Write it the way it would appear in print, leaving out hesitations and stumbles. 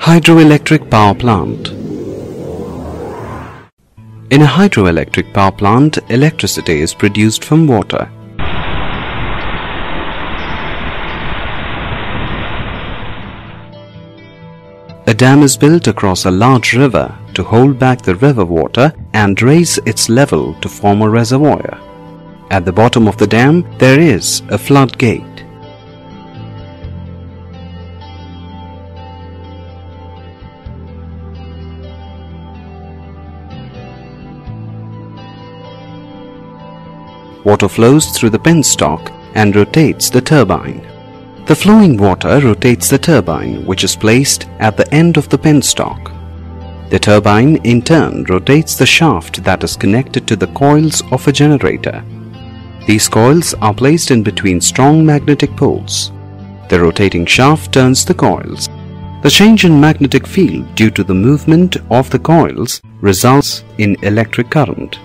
Hydroelectric power plant. In a hydroelectric power plant, electricity is produced from water. A dam is built across a large river to hold back the river water and raise its level to form a reservoir. At the bottom of the dam, there is a floodgate. Water flows through the penstock and rotates the turbine. The flowing water rotates the turbine, which is placed at the end of the penstock. The turbine in turn rotates the shaft that is connected to the coils of a generator. These coils are placed in between strong magnetic poles. The rotating shaft turns the coils. The change in magnetic field due to the movement of the coils results in electric current.